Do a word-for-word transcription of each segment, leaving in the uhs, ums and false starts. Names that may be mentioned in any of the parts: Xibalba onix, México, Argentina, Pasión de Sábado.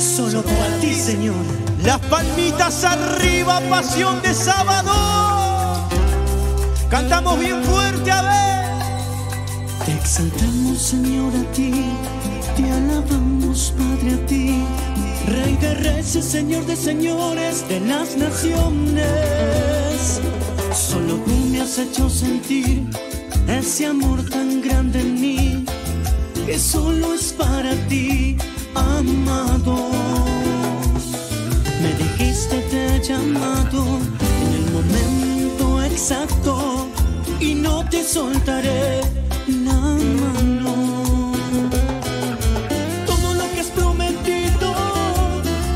solo para ti, Señor. Las palmitas arriba, Pasión de Sábado. Cantamos bien fuerte, a ver. Te exaltamos, Señor, a ti. Te alabamos, Padre, a ti. Rey de reyes, Señor de señores, de las naciones. Solo tú me has hecho sentir ese amor tan grande en mí, que solo es para ti, amado. Me dijiste, te he llamado en el momento exacto, y no te soltaré la mano. Todo lo que has prometido,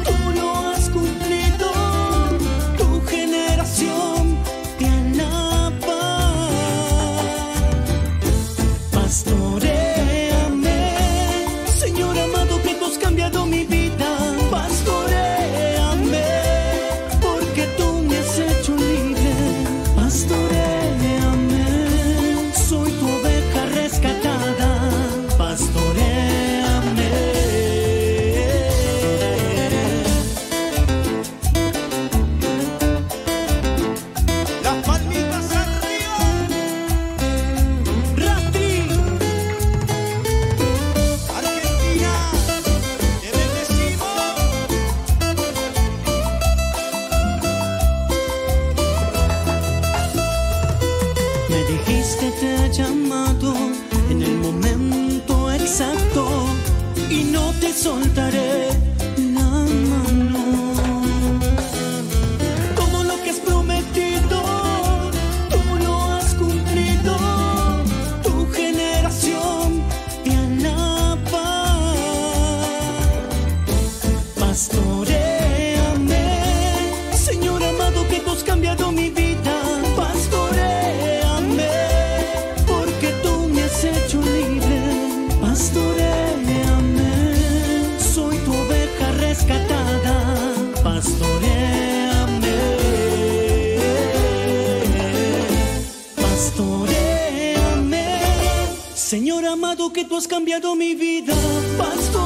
tú lo has cumplido. Tu generación te alaba. Pastoréame, Señor amado, que tú has cambiado mi vida. Pastoréame, porque tú me has hecho libre. Pastoréame, soy tu oveja rescatada. Pastoréame. Las palmitas arriba, Rati, Argentina, te bendecimos. Me dijiste, te he llamado en el momento exacto, y no te soltaré la mano. Todo lo que has prometido, tú lo has cumplido. Tu generación te alaba. Pastoréame, Señor amado, que tú has cambiado mi vida. Pastoréame, porque tú me has hecho libre. Pastoréame, soy tu oveja rescatada. Pastoréame. Pastoréame, Señor amado, que tú has cambiado mi vida. Pastoréame.